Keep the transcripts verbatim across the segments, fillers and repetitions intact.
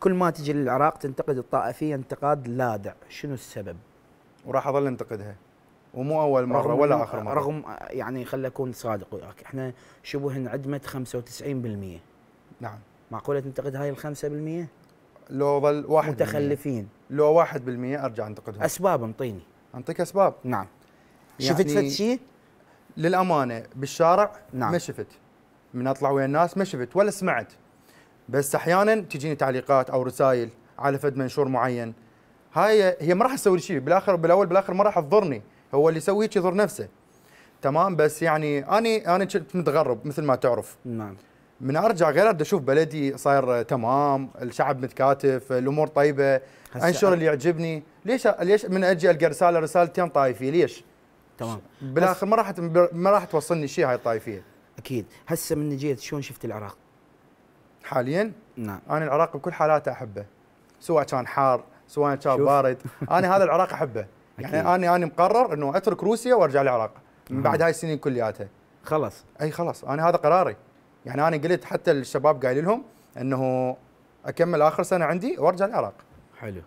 كل ما تجي للعراق تنتقد الطائفيه انتقاد لادع، شنو السبب؟ وراح اظل انتقدها ومو اول مره ولا اخر مره، رغم يعني خل اكون صادق وياك، احنا شبه انعدمت خمسة وتسعين بالمئة. نعم، معقوله تنتقد هاي ال خمسة بالمئة؟ لو ظل واحد متخلفين لو واحد بالمئة ارجع انتقدهم. اسباب انطيني. انطيك اسباب؟ نعم. شفت يعني فد شيء؟ للامانه بالشارع نعم. ما شفت، من اطلع ويا الناس ما شفت ولا سمعت، بس احيانا تجيني تعليقات او رسائل على فد منشور معين، هاي هي ما راح تسوي لي شيء بالاخر، بالاول بالاخر ما راح تضرني، هو اللي يسوي هيك يضر نفسه. تمام، بس يعني اني انا كنت متغرب مثل ما تعرف. نعم. من ارجع غير اشوف بلدي صاير تمام، الشعب متكاتف، الامور طيبه، انشر اللي يعجبني، ليش ليش من اجي القى رساله رسالتين طائفيه؟ ليش؟ تمام، بالاخر ما راح ما راح توصلني شيء هاي الطائفيه. اكيد. هسه من جيت شلون شفت العراق؟ حاليا؟ نعم. انا العراق بكل حالاته احبه، سواء كان حار، سواء كان بارد، انا هذا العراق احبه. يعني أكيد. انا انا مقرر انه اترك روسيا وارجع العراق من بعد هاي السنين كلياتها. خلاص. اي خلاص، انا هذا قراري. يعني انا قلت حتى الشباب قايل لهم انه اكمل اخر سنه عندي وارجع العراق. حلو.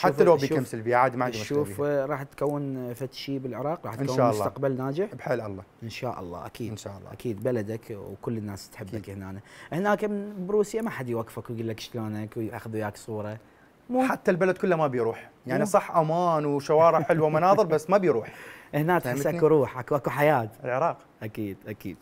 حتى لو بكم سلبيه عادي ما عندي مشكله. شوف راح تكون فد شيء بالعراق، راح تكون مستقبل ناجح بحال الله ان شاء الله. اكيد ان شاء الله. اكيد بلدك وكل الناس تحبك. هنا هناك بروسيا ما حد يوقفك ويقول لك شلونك وياخذ وياك صوره. مو. حتى البلد كله ما بيروح، يعني مو. صح امان وشوارع حلوه ومناظر بس ما بيروح. هناك تحس اكو روح، اكو اكو حياه. العراق. اكيد اكيد.